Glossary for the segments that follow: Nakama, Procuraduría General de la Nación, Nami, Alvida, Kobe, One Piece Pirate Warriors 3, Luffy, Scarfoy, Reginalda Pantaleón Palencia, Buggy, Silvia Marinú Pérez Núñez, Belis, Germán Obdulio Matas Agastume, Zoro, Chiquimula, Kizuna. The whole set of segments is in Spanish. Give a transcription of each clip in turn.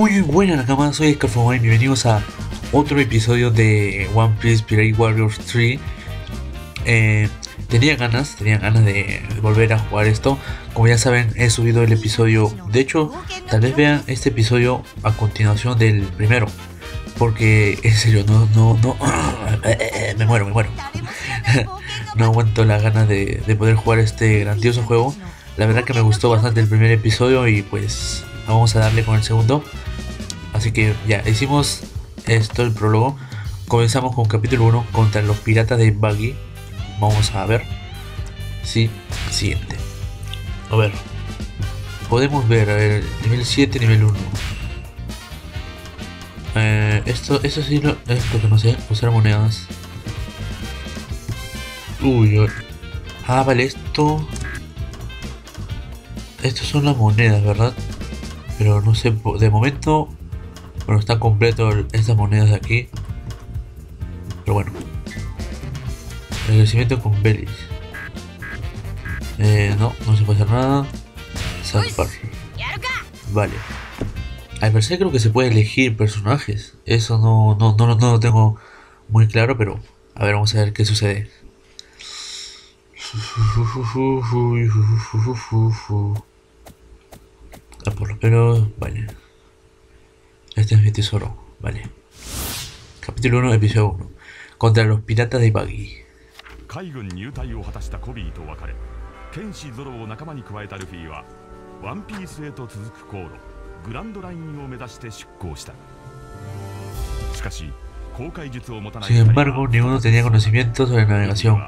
Muy buena Nakama, soy Scarfoy, bienvenidos a otro episodio de One Piece Pirate Warriors 3. Tenía ganas de volver a jugar esto. Como ya saben, he subido el episodio, de hecho, tal vez vean este episodio a continuación del primero, porque en serio, no, me muero. No aguanto las ganas de poder jugar este grandioso juego. La verdad que me gustó bastante el primer episodio y pues vamos a darle con el segundo. Así que ya, hicimos esto, el prólogo. Comenzamos con capítulo 1, contra los piratas de Buggy. Vamos a ver. Sí, siguiente. A ver. Podemos ver, a ver, nivel 7, nivel 1. Esto sí es lo que no sé, usar monedas. Uy, ah, vale, esto... Estos son las monedas, ¿verdad? Pero no sé, de momento... Bueno, está completo estas monedas de aquí. Pero bueno. El crecimiento con Belis. No se puede hacer nada. Zampar. Vale. Al parecer creo que se puede elegir personajes. Eso no lo tengo muy claro, pero... A ver, vamos a ver qué sucede. Ah, por los pelos, vale. Este es mi tesoro, vale. Capítulo 1, episodio 1. Contra los piratas de Buggy. Sin embargo, ninguno tenía conocimiento sobre navegación.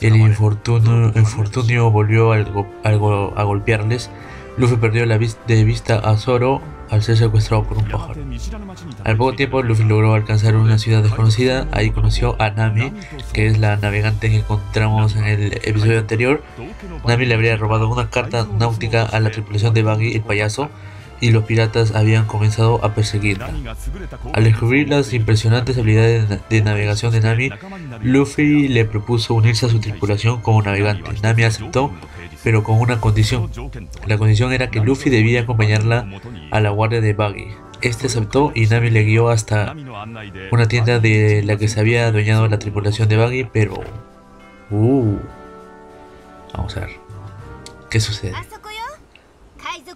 El infortunio volvió a golpearles. Luffy perdió de vista a Zoro al ser secuestrado por un pájaro. Al poco tiempo, Luffy logró alcanzar una ciudad desconocida. Ahí conoció a Nami, que es la navegante que encontramos en el episodio anterior. Nami le habría robado una carta náutica a la tripulación de Buggy, el payaso, y los piratas habían comenzado a perseguirla. Al descubrir las impresionantes habilidades de navegación de Nami, Luffy le propuso unirse a su tripulación como navegante. Nami aceptó, pero con una condición. La condición era que Luffy debía acompañarla a la guardia de Buggy. Este aceptó y Nami le guió hasta una tienda de la que se había adueñado la tripulación de Buggy, pero... Vamos a ver qué sucede. Eso es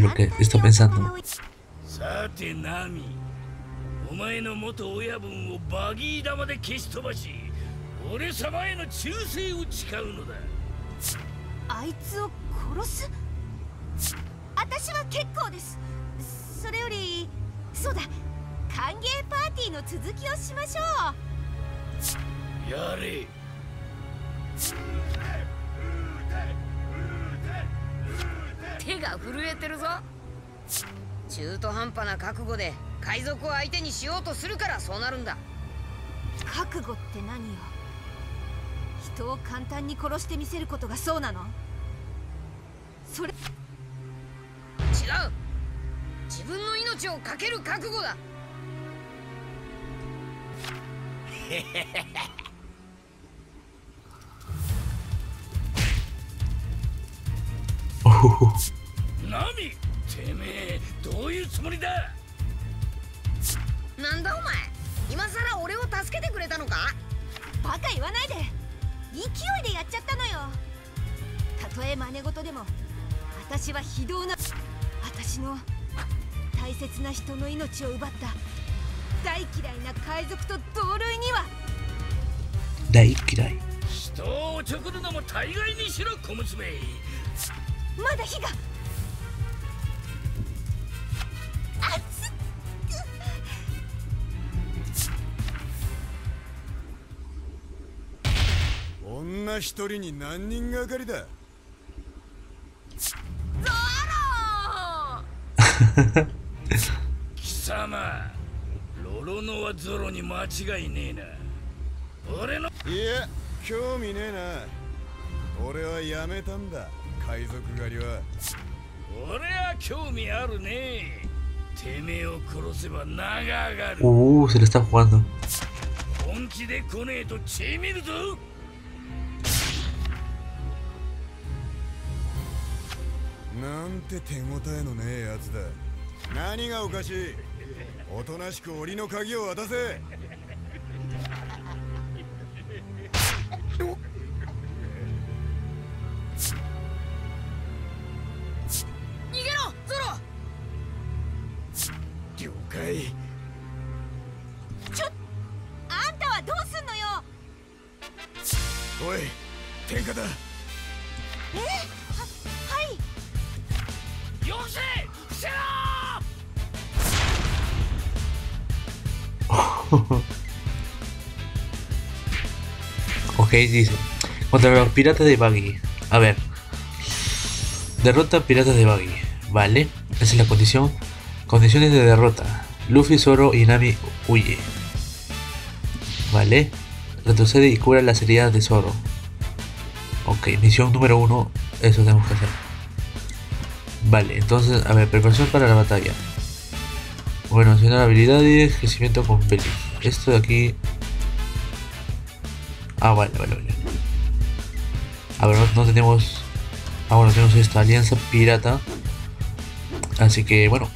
lo que está pensando. Nami, ゾロノはゾロに間違いねえな。俺の…いや、興味ねえな。俺はやめたんだ、海賊狩りは。俺は興味あるね。てめえを殺せば名が上がる。Se le está jugando。本気で来ねえと血見るぞ。なんて手応えのねえやつだ。何がおかしい。おとなしく檻の鍵を渡せ。Ok, dice contra los piratas de Buggy. A ver, derrota a piratas de Buggy. Vale, esa es la condición. Condiciones de derrota: Luffy, Zoro y Nami huye. Vale, retrocede y cura las heridas de Zoro. Ok, misión número 1. Eso tenemos que hacer. Vale, entonces, a ver, preparación para la batalla. Bueno, mencionar habilidades, crecimiento con Belly. Esto de aquí. Ah, vale. A ver, no tenemos. Ah, bueno, tenemos esta alianza pirata. Así que, bueno,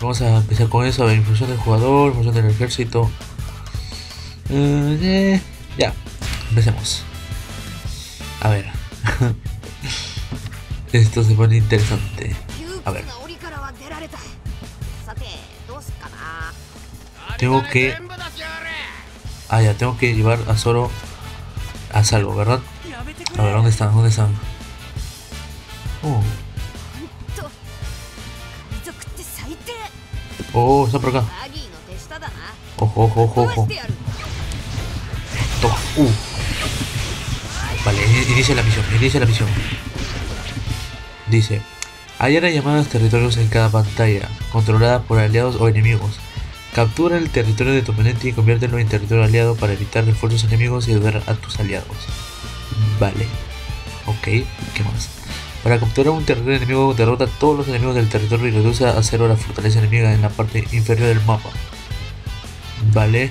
vamos a empezar con eso. A ver, infusión del jugador, infusión del ejército. Ya, empecemos. A ver. Esto se pone interesante. A ver. Tengo que... Ah, ya, tengo que llevar a Zoro a salvo, ¿verdad? A ver, ¿Dónde están? Oh, está por acá. Ojo. Vale, inicia la misión. Dice: hay áreas llamadas territorios en cada pantalla, controladas por aliados o enemigos. Captura el territorio de tu oponente y conviértelo en territorio aliado para evitar refuerzos enemigos y ayudar a tus aliados. Vale. Ok, ¿qué más? Para capturar un territorio enemigo, derrota a todos los enemigos del territorio y reduce a cero la fortaleza enemiga en la parte inferior del mapa. Vale.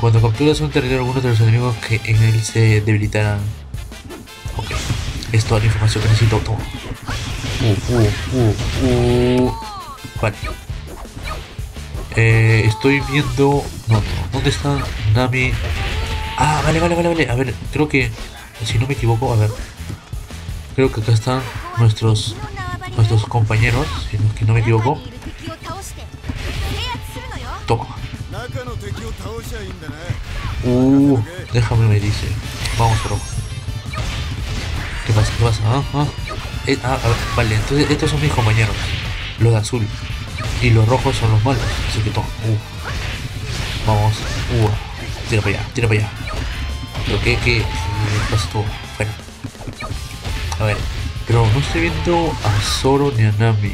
Cuando capturas un territorio, algunos de los enemigos que en él se debilitarán. Ok. Es toda la información que necesito. Vale. Estoy viendo... No, ¿dónde está Nami? Ah, vale. A ver, creo que... Si no me equivoco, a ver. Creo que acá están nuestros compañeros, si no me equivoco. Toma. Déjame, me dice. Vamos, bro. ¿Qué pasa? Vale, entonces estos son mis compañeros. Los de azul. Y los rojos son los malos, así que toma. Vamos. Tira para allá. Pero que pasa todo. Bueno. A ver. Pero no estoy viendo a Zoro ni a Nami.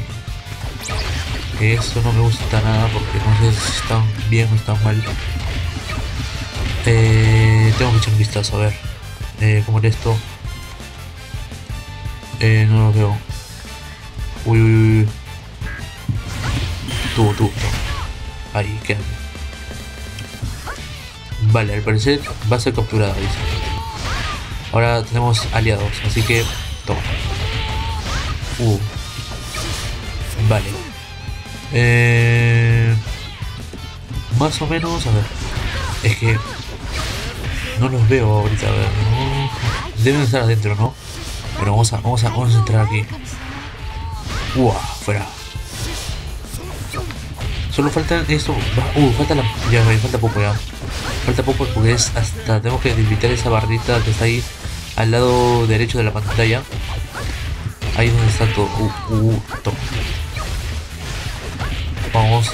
Que eso no me gusta nada porque no sé si están bien o están mal. Tengo que echar un vistazo, a ver. ¿Cómo era esto? No lo veo. Uy. Tú. Ahí, queda. Vale, al parecer va a ser capturada, dice. Ahora tenemos aliados, así que... Toma. Vale. Más o menos, a ver. Es que... No los veo ahorita, a ver. Deben estar adentro, ¿no? Pero vamos a entrar aquí. Fuera. Solo faltan esto. Falta la... Ya, falta poco. Falta poco porque es hasta... Tengo que debilitar esa barrita que está ahí al lado derecho de la pantalla. Ahí es donde está todo. Top. Vamos.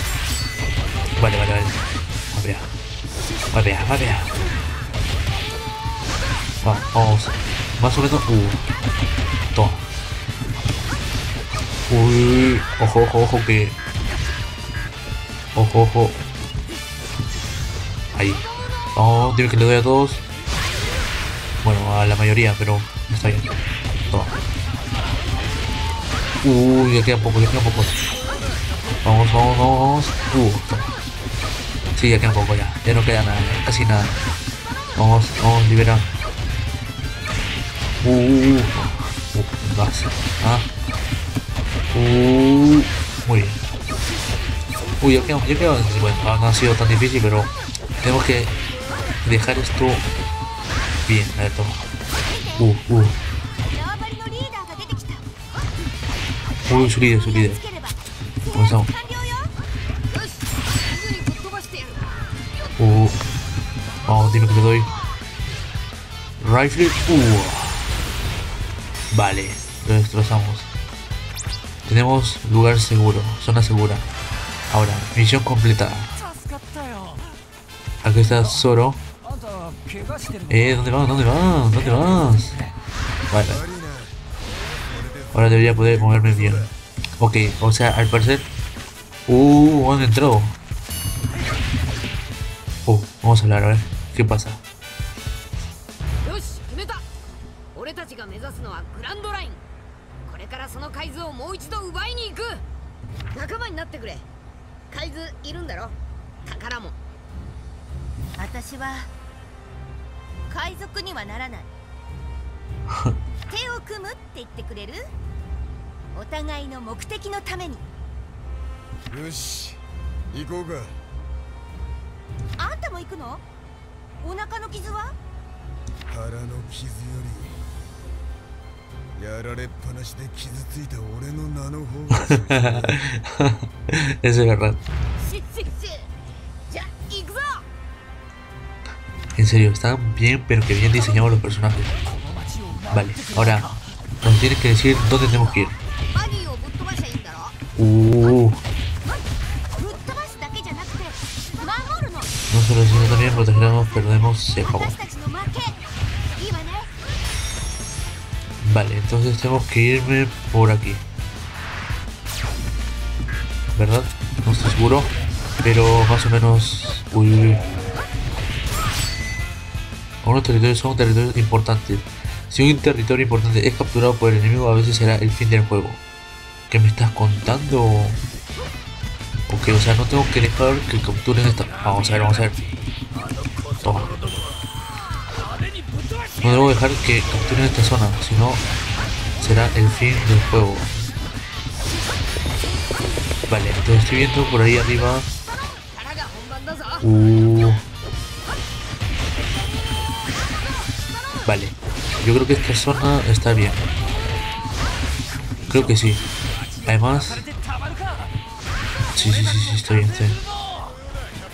Vale. Vapea. Vamos. Más o menos... Toma. Ojo, que... Ojo. Ahí. Oh, tiro que le doy a todos. Bueno, a la mayoría, pero no está bien. Toma. Uy, ya queda poco, ya queda poco. Vamos, vamos, vamos. Sí, ya queda poco, ya. Ya no queda nada, casi nada. Vamos, vamos, libera. Vas. Muy bien. Uy, ya queda. Bueno, no ha sido tan difícil, pero tenemos que dejar esto bien. A ver, toma. Su líder, su líder. Comenzamos. Vamos, dime que te doy. Rifle. Vale, lo destrozamos. Tenemos lugar seguro, zona segura. Ahora, misión completada. Aquí está Zoro. ¿Dónde vas? ¿Dónde vas? ¿Dónde vas? Vale. Ahora debería poder moverme bien. Ok, o sea, al parecer... ¿dónde entró? Vamos a hablar, a ver. ¿Qué pasa? Eso es verdad. En serio, están bien, pero que bien diseñados los personajes. Vale, ahora nos tienes que decir dónde tenemos que ir. No solo eso, también protegeremos, perdemos el favor. Vale, entonces tenemos que irme por aquí. ¿Verdad? No estoy seguro, pero más o menos... Algunos territorios son territorios importantes. Si un territorio importante es capturado por el enemigo, a veces será el fin del juego. ¿Qué me estás contando? Ok, o sea, no tengo que dejar que capturen esta... Vamos a ver, vamos a ver. Toma. No debo dejar que capturen esta zona, si no será el fin del juego. Vale, entonces estoy viendo por ahí arriba. Vale, yo creo que esta zona está bien. Creo que sí. Además... Sí, está bien, está bien.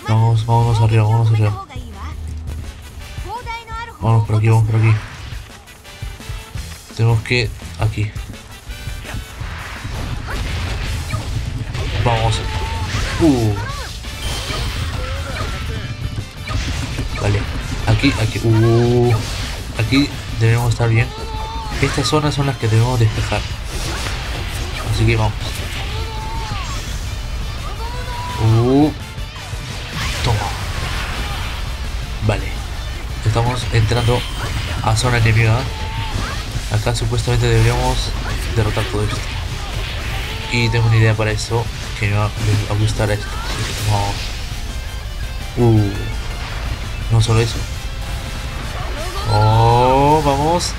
Vamos, vamos arriba, vamos arriba. Vamos por aquí, vamos por aquí. Tenemos que... aquí. Vamos. Vale. Aquí. Aquí debemos estar bien. Estas zonas son las que debemos despejar. Así que vamos. Toma. Vale. Estamos entrando a zona enemiga. Acá supuestamente deberíamos derrotar todo esto. Y tengo una idea para eso que me va a gustar esto. Vamos. No solo eso. Vamos.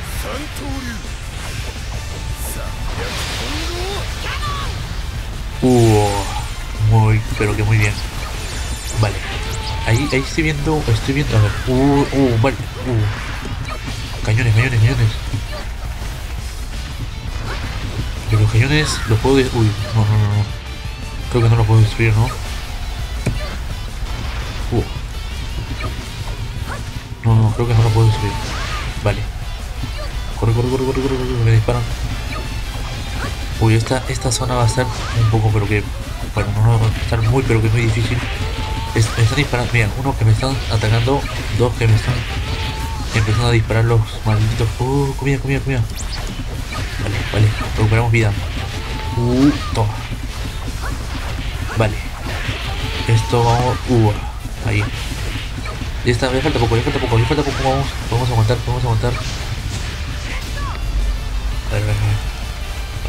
Muy, pero que muy bien. Vale. Ahí estoy viendo, a ver. Vale. Cañones. Pero los cañones los puedo destruir. No. Creo que no los puedo destruir, ¿no? No, creo que no los puedo destruir. Vale. Corre, me disparan. Esta zona va a estar un poco, pero que... Bueno, no va a estar muy, pero que muy difícil. Me están disparando, mira, uno que me están atacando, dos que me están empezando a disparar los malditos. Comida. Vale, recuperamos vida. Toma. Vale. Esto vamos. Ahí. Ya está, me falta poco, vamos, vamos a aguantar. A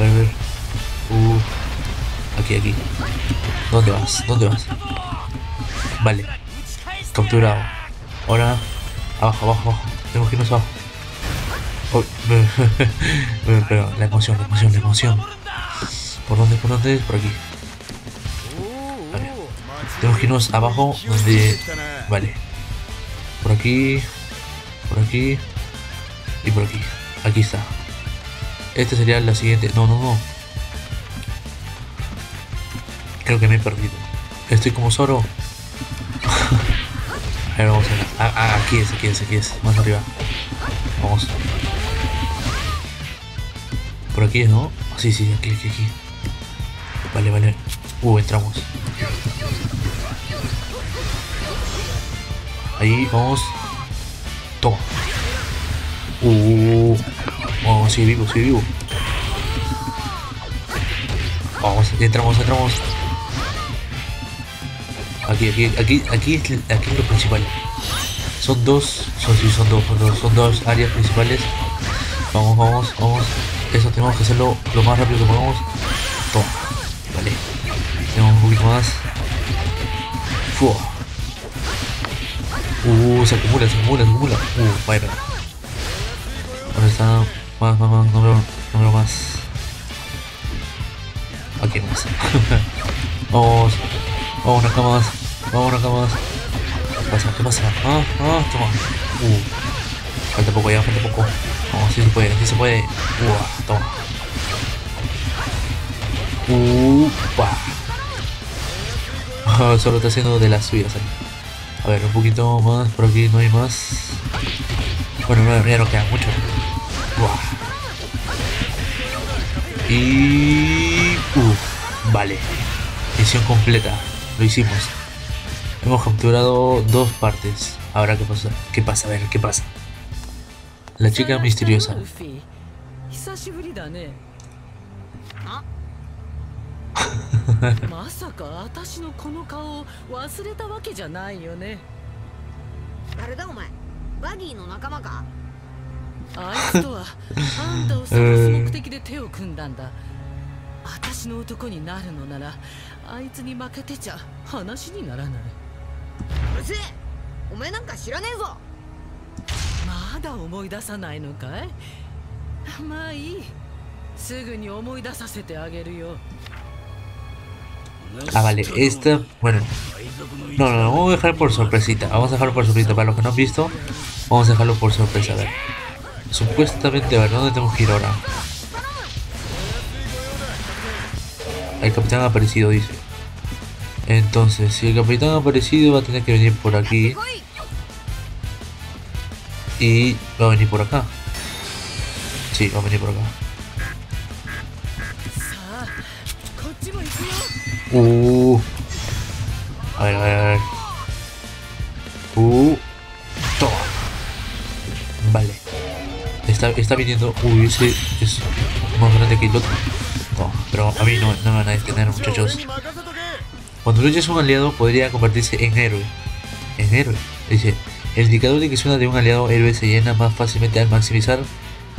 ver. Aquí. ¿Dónde vas? Vale. Capturado. Ahora. Abajo. Tenemos que irnos abajo. Oh, pero la emoción. ¿Por dónde? Por aquí. Vale. Tenemos que irnos abajo donde... Vale. Por aquí. Y por aquí. Aquí está. Esta sería la siguiente. No. Creo que me he perdido. Estoy como Zoro. A ver, vamos a ver. Aquí es. Más arriba. Vamos. Por aquí es, ¿no? Sí, aquí. Vale. Entramos. Ahí, vamos. Toma. Vamos, sigue vivo. Vamos, entramos. Aquí es lo principal. Son dos áreas principales. Vamos. Eso tenemos que hacerlo lo más rápido que podamos. Toma. Vale. Tenemos un poquito más. Fua. Se acumula. Vaya. Ahora está. Más. No veo más. Aquí más. Vamos. Vamos, Nakama más. ¿Qué pasa? Toma. Falta poco. Vamos, sí se puede. Toma. Solo está haciendo de las suyas ahí. A ver, un poquito más. Por aquí no hay más. Bueno, ya no queda mucho. Y... Vale. Misión completa. Lo hicimos. Hemos capturado dos partes. Ahora, ¿qué pasa? A ver, ¿qué pasa? La chica misteriosa. Vale, esta... Bueno... No, vamos a dejarlo por sorpresita. Para los que no han visto, vamos a dejarlo por sorpresa. A ver... Supuestamente, a ver, ¿dónde tenemos que ir ahora? El capitán ha aparecido, dice. Entonces, si el capitán ha aparecido, va a tener que venir por aquí. Y va a venir por acá. Sí, va a venir por acá. A ver. Toma. Vale. Está viniendo. Ese es más grande que el otro. No, pero a mí no me van a detener, muchachos. Cuando luches un aliado, podría convertirse en héroe. Dice. El indicador de Kizuna de un aliado héroe se llena más fácilmente al maximizar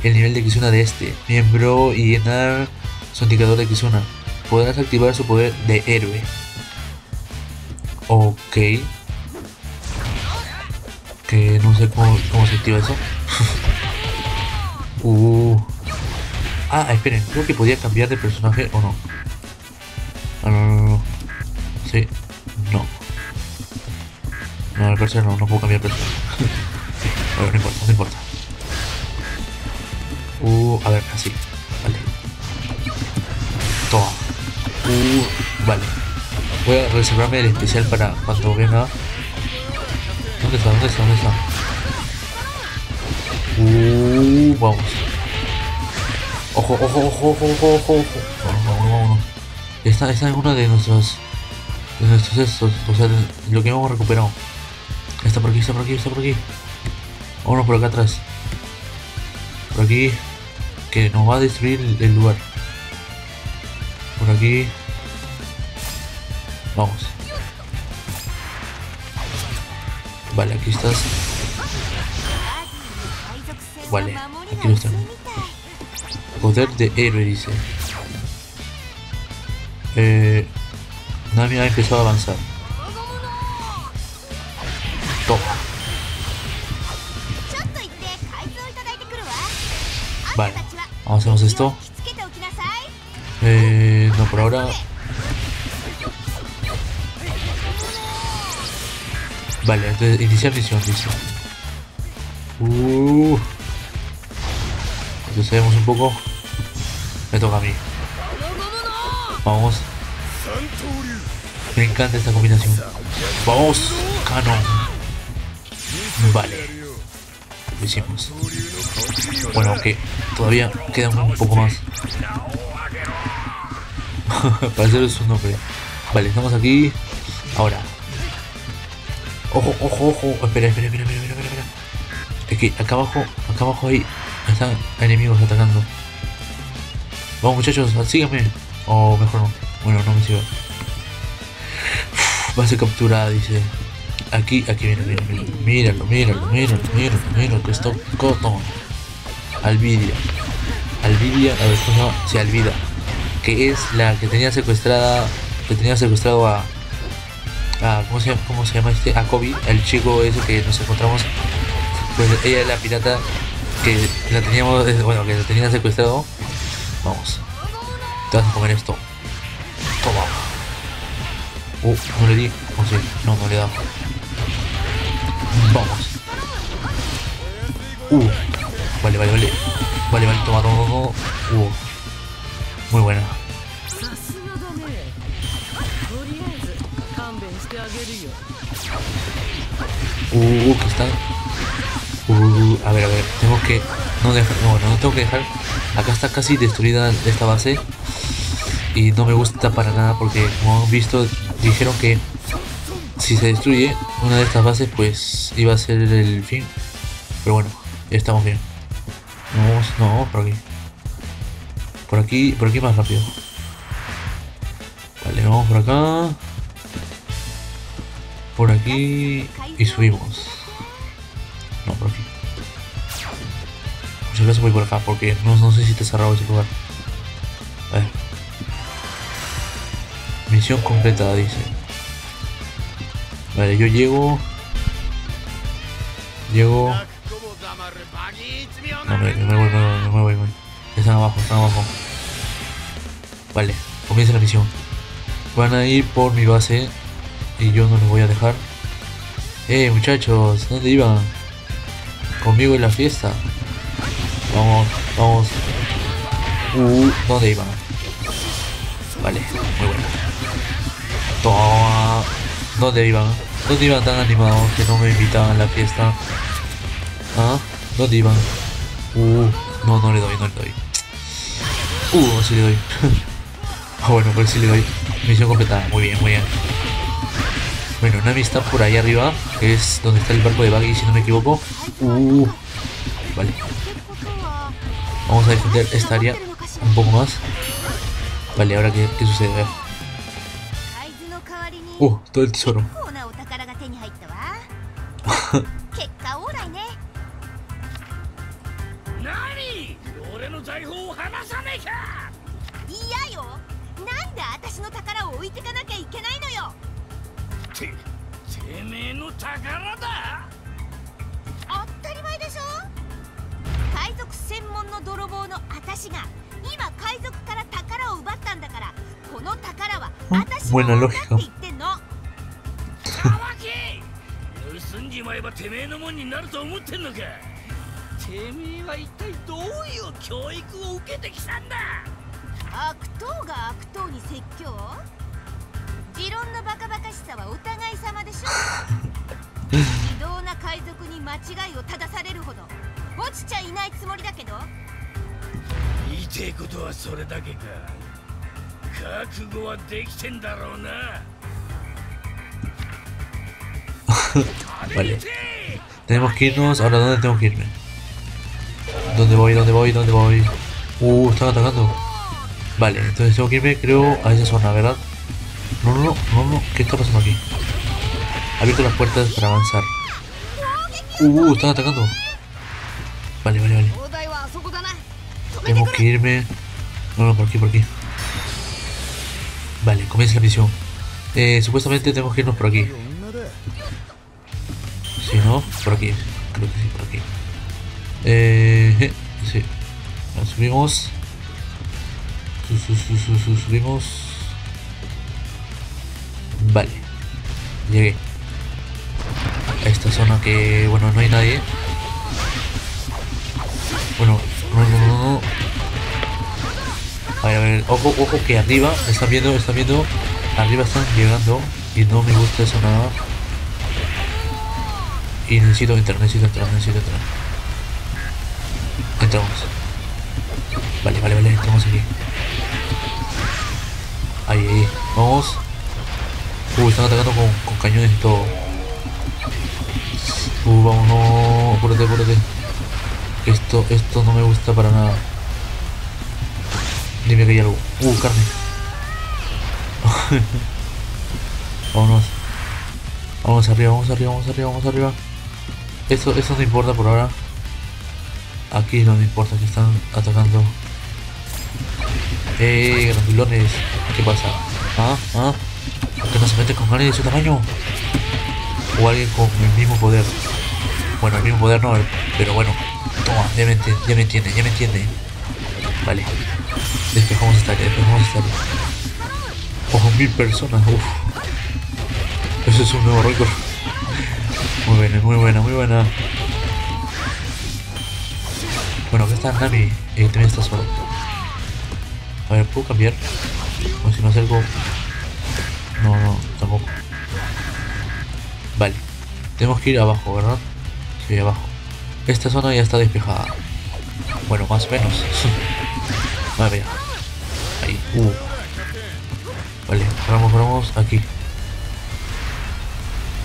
el nivel de Kizuna de este miembro y llenar su indicador de Kizuna. Podrás activar su poder de héroe. Ok. Que no sé cómo se activa eso. Esperen, creo que podía cambiar de personaje o no. No. Sí. No, al parecer no puedo cambiar de personaje. Bueno, no importa. A ver, así. Vale. Toma. Vale. Voy a reservarme el especial para cuando venga. ¿Dónde está? Vamos. Ojo. Vamos. Esta es una de nuestros... o sea, lo que hemos recuperado. Está por aquí. Vámonos por acá atrás. Por aquí. Que nos va a destruir el lugar. Por aquí. Vamos. Vale, aquí estás. Vale, aquí no están. Poder de héroe, dice. Nami ha empezado a avanzar. Toma. Vale, hacemos esto. No, por ahora. Vale, entonces iniciar misión, dice. Retrocedemos un poco. Me toca a mí. Vamos. Me encanta esta combinación. Vamos, canon. Vale. Lo hicimos. Bueno, aunque todavía queda un poco más. Para hacer su nombre. Vale, estamos aquí. Ahora. Ojo, ojo, ojo. Espera. Es que acá abajo ahí están enemigos atacando. Vamos, muchachos, síganme. O mejor no. Bueno, no me sigo. Va a ser capturada, dice. Aquí, míralo, que esto cotón. Alvida, a ver, no, se Alvida. Que es la que tenía secuestrada. Que tenía secuestrado a ¿cómo se llama este? A Kobe, el chico ese que nos encontramos. Pues ella es la pirata que la teníamos, bueno, que la tenía secuestrado. Vamos. Te vas a comer esto. Toma. Oh, no le di. Oh, sí. No le he dado. Vamos. Vale. Vale, toma. Muy buena. Que está. A ver. Tengo que. No tengo que dejar. Acá está casi destruida esta base. Y no me gusta para nada porque, como han visto, dijeron que si se destruye una de estas bases, pues iba a ser el fin. Pero bueno, ya estamos bien. No, por aquí. Por aquí más rápido. Vale, vamos por acá. Por aquí. Y subimos. No, por aquí. Muchas veces voy por acá porque no sé si está cerrado ese lugar. A ver. Misión completada, dice. Vale, yo llego. No me voy. Están abajo. Vale, comienza la misión. Van a ir por mi base y yo no los voy a dejar. Muchachos, ¿dónde iban? Conmigo en la fiesta. Vamos. ¿Dónde iban? Vale, muy bueno. Toma. ¿Dónde iban tan animados que no me invitaban a la fiesta? ¿Ah? ¿Dónde iban? No le doy. Sí le doy. Bueno, pues sí le doy. Misión completada, muy bien. Bueno, Nami está por ahí arriba, que es donde está el barco de Buggy, si no me equivoco. Vale. Vamos a defender esta área un poco más. Vale, ahora qué sucede, a ver. Todo el tesoro. Buena lógica. Vale. Tenemos que irnos. Ahora, ¿dónde tengo que irme? ¿Dónde voy? Están atacando. Vale, entonces tengo que irme, creo, a esa zona, ¿verdad? No. ¿Qué está pasando aquí? Abierto las puertas para avanzar. Están atacando. Vale, vale, vale. Tengo que irme. No, no, por aquí, por aquí. Vale, comienza la misión. Supuestamente tenemos que irnos por aquí. Si no, por aquí. Creo que sí, por aquí. Sí. Subimos. Subimos. Vale. Llegué a esta zona que, bueno, no hay nadie. Bueno, no. A ver, ojo que arriba, están viendo, arriba están llegando y no me gusta eso nada. Y necesito entrar. Entramos. Vale, estamos aquí. Ahí, vamos. Están atacando con cañones y todo. Vamos, no, apúrate. Esto no me gusta para nada. Dime que hay algo. Carne. Vámonos. Vamos arriba. Eso no importa por ahora. Aquí no me importa que están atacando. Grandulones. ¿Qué pasa? ¿Por qué no se mete con alguien de su tamaño? O alguien con el mismo poder. Bueno, el mismo poder no, pero bueno. Toma, ya me entiende. Vale. Despejamos esta área. Ojo, 1000 personas, uff. Eso es un nuevo récord. Muy buena. Bueno, acá está Nami. También está solo. A ver, ¿puedo cambiar? O si me acerco... No, tampoco. Vale. Tenemos que ir abajo, ¿verdad? Sí, abajo. Esta zona ya está despejada. Bueno, más o menos. Vale, ahí. Vale, paramos aquí.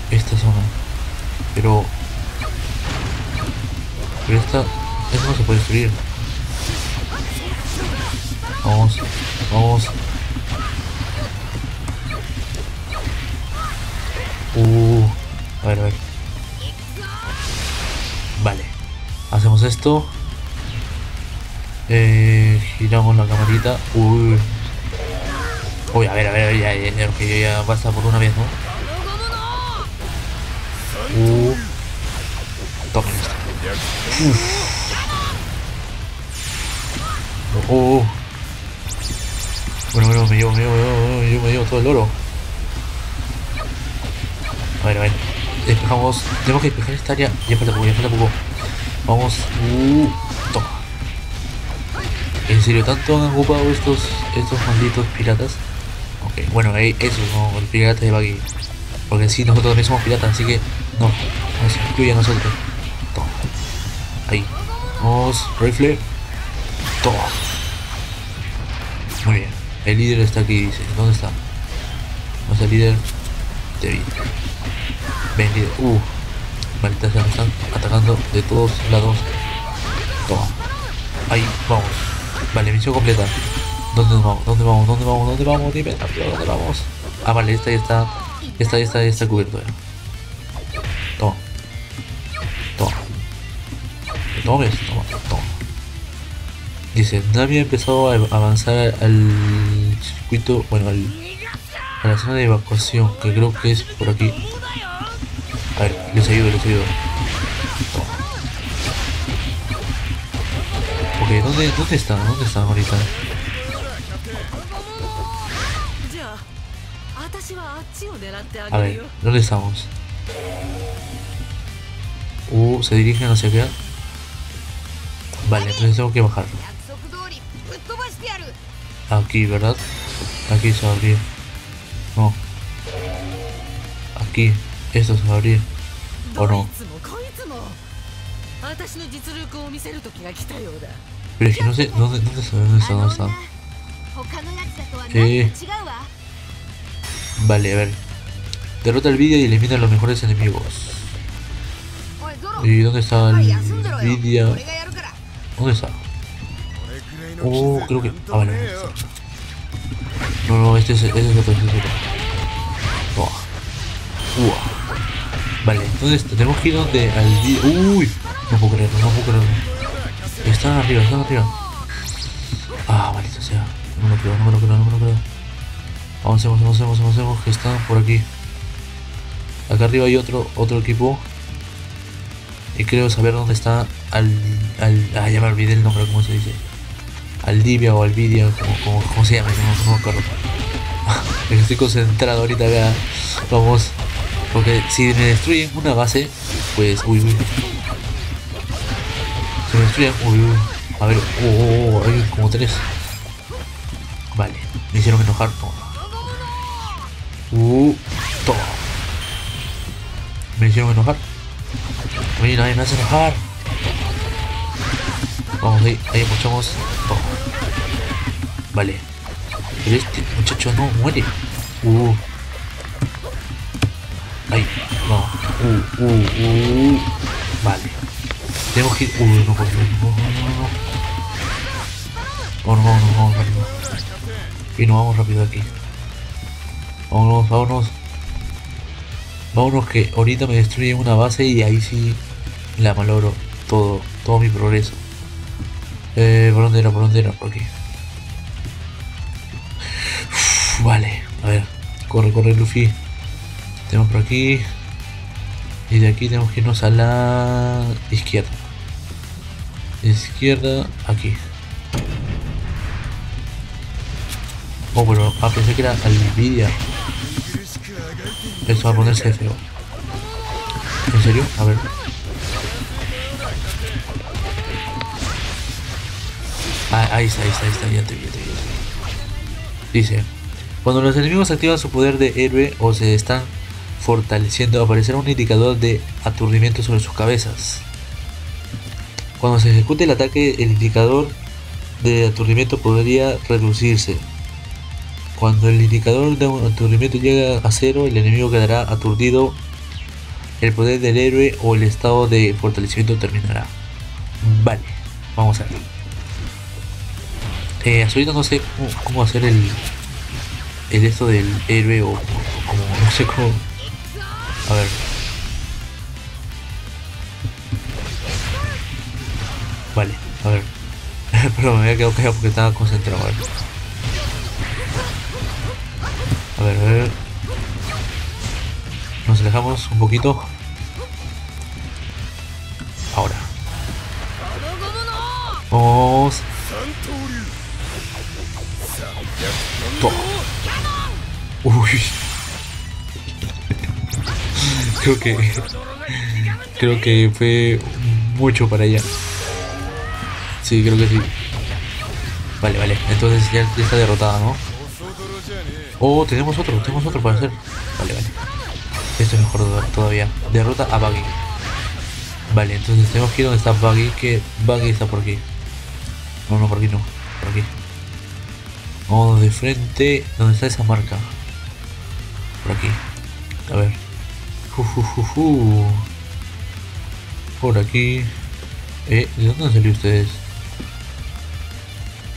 Esta zona. Pero esta no se puede destruir. Vamos. A ver. Vale. Hacemos esto. Giramos la camarita. Uy, a ver, ya basta por una vez, ¿no? Tomen esto. Bueno, me llevo todo el oro. A ver. Despejamos. Tenemos que despejar esta área. Ya falta poco. Vamos. Toma. En serio, tanto han ocupado estos malditos piratas. Ok, bueno, eso, no, el pirata de Buggy. Porque sí, nosotros también somos piratas, así que no, nos incluye a nosotros. Toma. Ahí. Vamos, rifle. Toma. Muy bien. El líder está aquí, dice. ¿Dónde está? ¿Dónde está el líder? Te vi. Vendido. Malditas, ya nos están atacando de todos lados. Toma. Ahí, vamos. Vale, misión completa. ¿Dónde vamos? Dime, ¿dónde vamos? Vale, esta ya está. Esta ya está cubierta. Toma. Toma. Dice, Nami ha empezado a avanzar al circuito, a la zona de evacuación, que creo que es por aquí. A ver, les ayudo. Toma. Ok, ¿dónde están ahorita? A ver, ¿dónde estamos? Se dirigen hacia acá. Vale, entonces tengo que bajar. Aquí, ¿verdad? Aquí se va a abrir. No. Aquí. Esto se va a abrir. ¿O no? Pero es que no sé. ¿Dónde está? Vale, a ver. Derrota el Vidia y elimina a los mejores enemigos. ¿Y dónde está el Vidia? ¿Dónde está? Creo que... vale. No, este es otro. Vale, entonces tenemos que irnos de al... ¡Uy! No puedo creerlo, no puedo creerlo. Están arriba, están arriba. Ah, vale, o sea. No me lo creo, no me lo creo, no me lo creo. Avancemos, avancemos, avancemos, que están por aquí. Acá arriba hay otro equipo. Y creo saber dónde está al ya me olvidé el nombre, ¿cómo se dice? Aldivia o Alvidia, como se llama, no me acuerdo. Estoy concentrado ahorita acá. Vamos. Porque si me destruyen una base, pues... Uy, uy. Si me destruyen... Uy, uy. A ver... Oh, hay como tres. Vale. Me hicieron enojar. Toma. Toma. Me hicieron enojar. Oye, nadie me hace enojar. Vamos, ahí apuchamos. Toma. Vale. Pero este muchacho no muere. Ahí, no. Vale. Tenemos que ir. No puedo. No. Vamos rápido. Y nos vamos rápido de aquí. Vámonos, vámonos. Vámonos, que ahorita me destruyen una base y ahí sí la malogro todo mi progreso. ¿Por dónde era? ¿Por dónde era? Por aquí. Uf, vale, a ver. Corre, corre, Luffy. Tenemos por aquí. Y de aquí tenemos que irnos a la izquierda. Izquierda, aquí. Oh, pero pensé que era Alvida. Esto va a ponerse feo. ¿En serio? A ver. Ah, ahí está, ya te vi. Dice: cuando los enemigos activan su poder de héroe o se están fortaleciendo, aparecerá un indicador de aturdimiento sobre sus cabezas. Cuando se ejecute el ataque, el indicador de aturdimiento podría reducirse. Cuando el indicador de aturdimiento llega a cero, el enemigo quedará aturdido, el poder del héroe o el estado de fortalecimiento terminará. Vale, vamos a ver. Hasta ahorita no sé cómo hacer el esto del héroe o como no sé cómo. A ver. Vale, a ver. Pero me había quedado callado porque estaba concentrado. A ver. A ver. Nos alejamos un poquito. Ahora. Vamos. Toma. Uy. Creo que fue mucho para allá. Sí, creo que sí. Vale. Entonces ya está derrotada, ¿no? Oh, tenemos otro para hacer. Vale. Esto es mejor todavía. Derrota a Buggy. Vale, entonces tenemos que ir donde está Buggy, que Buggy está por aquí. No, por aquí no. Por aquí. Vamos de frente. ¿Dónde está esa marca? Por aquí. A ver. Por aquí. ¿De dónde salió ustedes?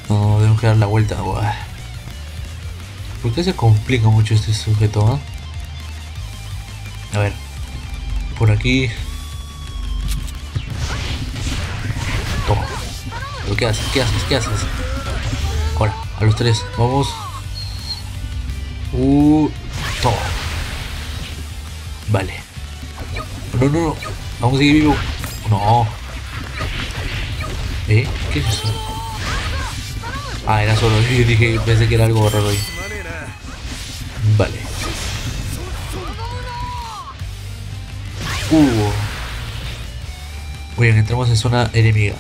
No, tenemos que dar la vuelta. Buah. ¿Por qué se complica mucho este sujeto, eh? A ver. Por aquí. Toma. ¿Pero qué haces? ¿Qué haces? Ahora, a los tres. Vamos. Toma. Vale. No. Vamos a seguir vivo. No. ¿Qué es eso? Ah, era solo. Yo dije, pensé que era algo raro ahí. Vale. Bien, entramos en zona enemiga.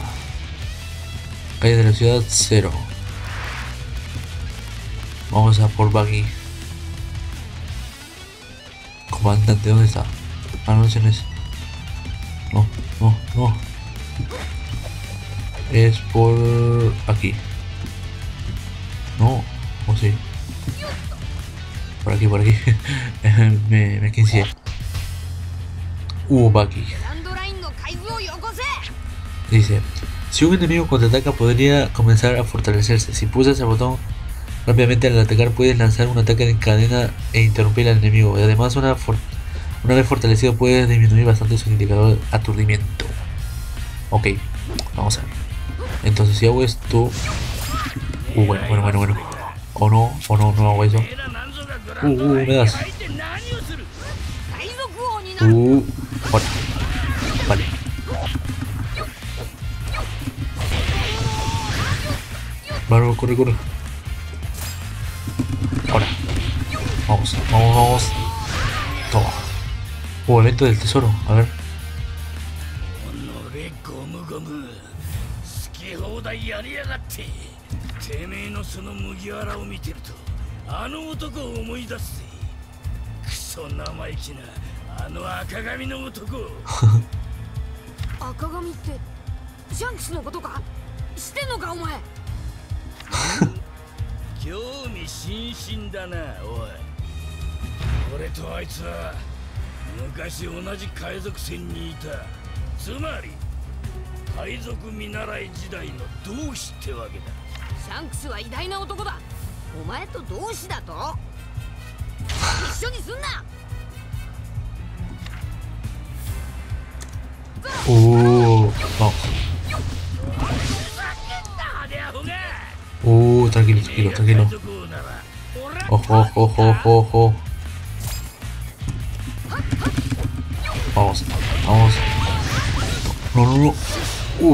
Calle de la ciudad 0. Vamos a por Buggy. Comandante, ¿dónde está? Ah, no, ese no es. No. Es por aquí. No, o sí. Por aquí. me quinceé. Buggy. Dice: si un enemigo contraataca, podría comenzar a fortalecerse. Si pulsas el botón rápidamente al atacar, puedes lanzar un ataque en cadena e interrumpir al enemigo. Además, una Una vez fortalecido puede disminuir bastante su indicador de aturdimiento. Ok, vamos a ver. Entonces si hago esto... bueno. O no hago eso. Me das. Vale. Vale, corre. Ahora. Vamos. Toma. Evento del tesoro. A ver. Tranquilo. Ojo. Vamos. No.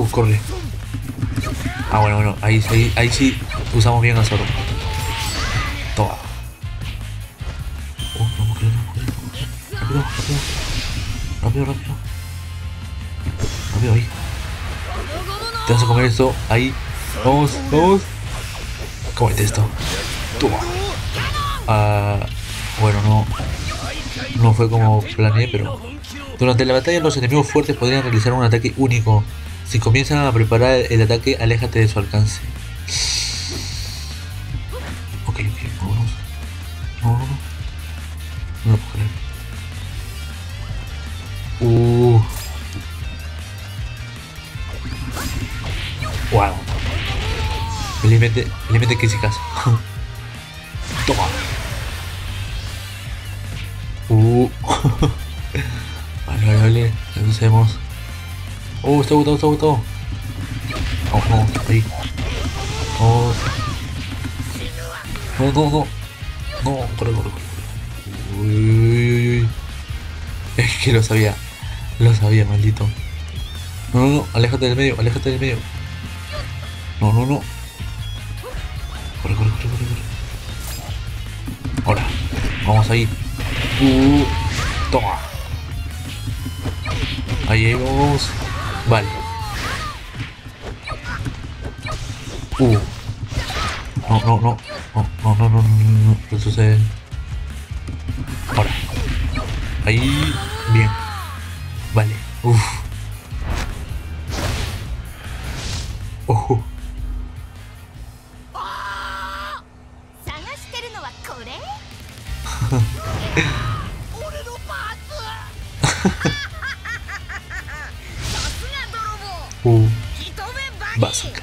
Corre. Bueno. Ahí sí usamos bien a Zoro. Toma. Rápido ahí. Te vas a comer esto. Ahí. Vamos. Cómete esto. Toma. Bueno, no fue como planeé, pero... Durante la batalla los enemigos fuertes podrían realizar un ataque único. Si comienzan a preparar el ataque, aléjate de su alcance. Ok, vámonos. No lo puedo creer. Wow. Felizmente que hice caso. Toma. Vale, reducemos. Está agotado. Vamos, ahí. No, corre. Uy. Es que lo sabía, maldito. No, aléjate del medio. No. Corre. Ahora, vamos ahí. Toma. Ahí vamos. Vale. No. ¿Qué sucede? Ahora. Ahí. Bien. Vale. Ojo. Básica.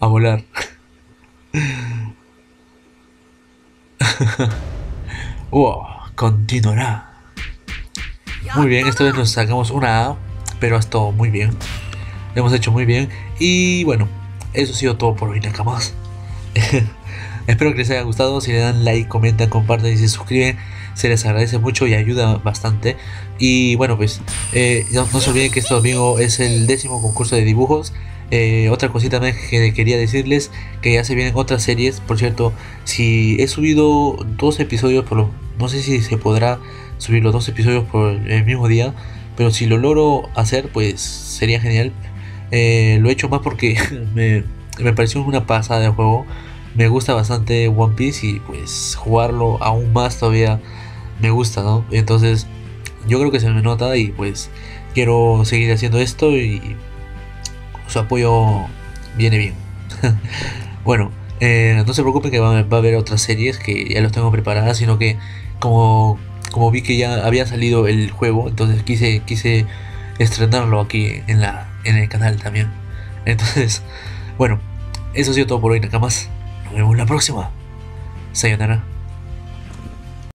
A volar. Continuará. Muy bien, esta vez nos sacamos una A, pero ha estado muy bien. Lo hemos hecho muy bien. Y bueno, eso ha sido todo por hoy, Nakamas. Espero que les haya gustado. Si le dan like, comentan, comparten y se suscriben, se les agradece mucho y ayuda bastante. Y bueno, pues no se olviden que este domingo es el 10º concurso de dibujos. Otra cosita más que quería decirles, que ya se vienen otras series. Por cierto, si he subido 2 episodios, no sé si se podrá subir los 2 episodios por el mismo día, pero si lo logro hacer, pues sería genial. Lo he hecho más porque me pareció una pasada de juego. Me gusta bastante One Piece y pues jugarlo aún más todavía me gusta, ¿no? Entonces yo creo que se me nota y pues quiero seguir haciendo esto y su apoyo viene bien. Bueno, no se preocupen que va a haber otras series que ya los tengo preparadas, sino que como vi que ya había salido el juego, entonces quise estrenarlo aquí en el canal también. Entonces, bueno, eso ha sido todo por hoy, Nakamas. Nos vemos la próxima. Sayonara.